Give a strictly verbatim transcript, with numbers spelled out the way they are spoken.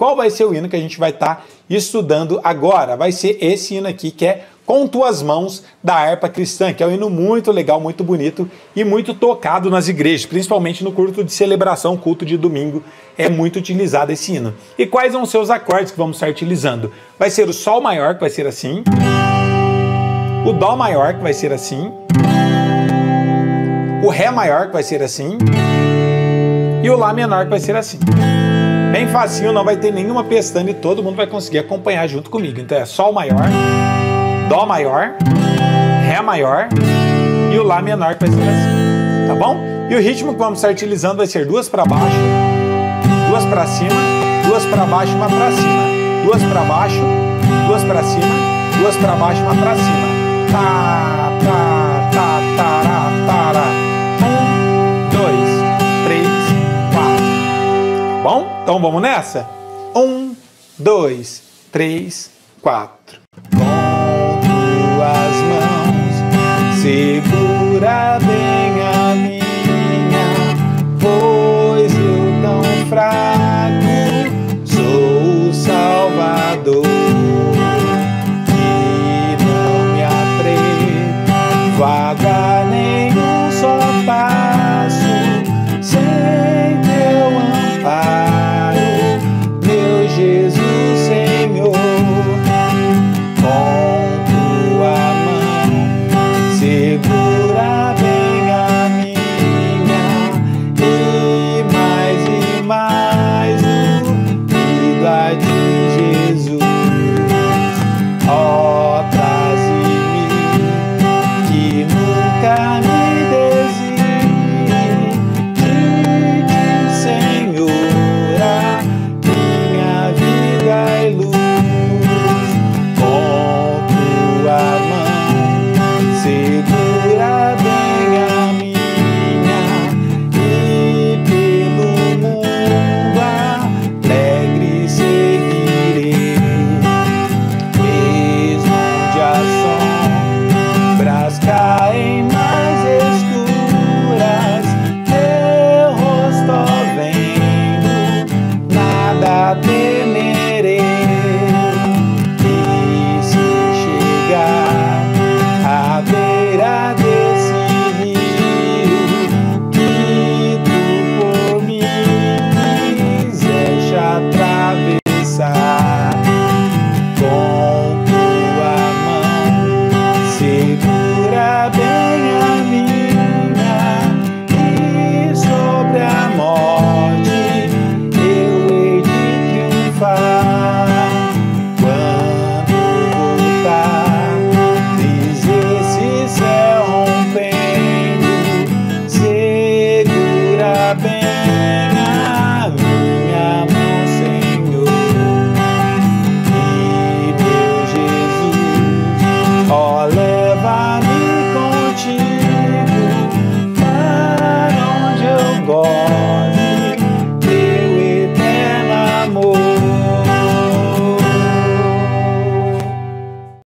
Qual vai ser o hino que a gente vai estar estudando agora? Vai ser esse hino aqui, que é Com Tuas Mãos, da Harpa Cristã, que é um hino muito legal, muito bonito e muito tocado nas igrejas, principalmente no culto de celebração, culto de domingo, é muito utilizado esse hino. E quais são os seus acordes que vamos estar utilizando? Vai ser o Sol maior, que vai ser assim, o Dó maior, que vai ser assim, o Ré maior, que vai ser assim, e o Lá menor, que vai ser assim. Bem facinho, não vai ter nenhuma pestana e todo mundo vai conseguir acompanhar junto comigo. Então é Sol maior, Dó maior, Ré maior e o Lá menor, que vai ser assim, tá bom? E o ritmo que vamos estar utilizando vai ser duas para baixo, duas para cima, duas para baixo, uma para cima, duas para baixo, duas para cima, duas para baixo, uma para cima. Tá, tá, tá, tará, tará. Um, dois, três, quatro. Tá bom? Então vamos nessa? Um, dois, três, quatro. Com tuas mãos, segura bem a minha, pois eu tão fraco sou o Salvador, que não me atrevo a dar nenhum só passo sem teu amparo. Bem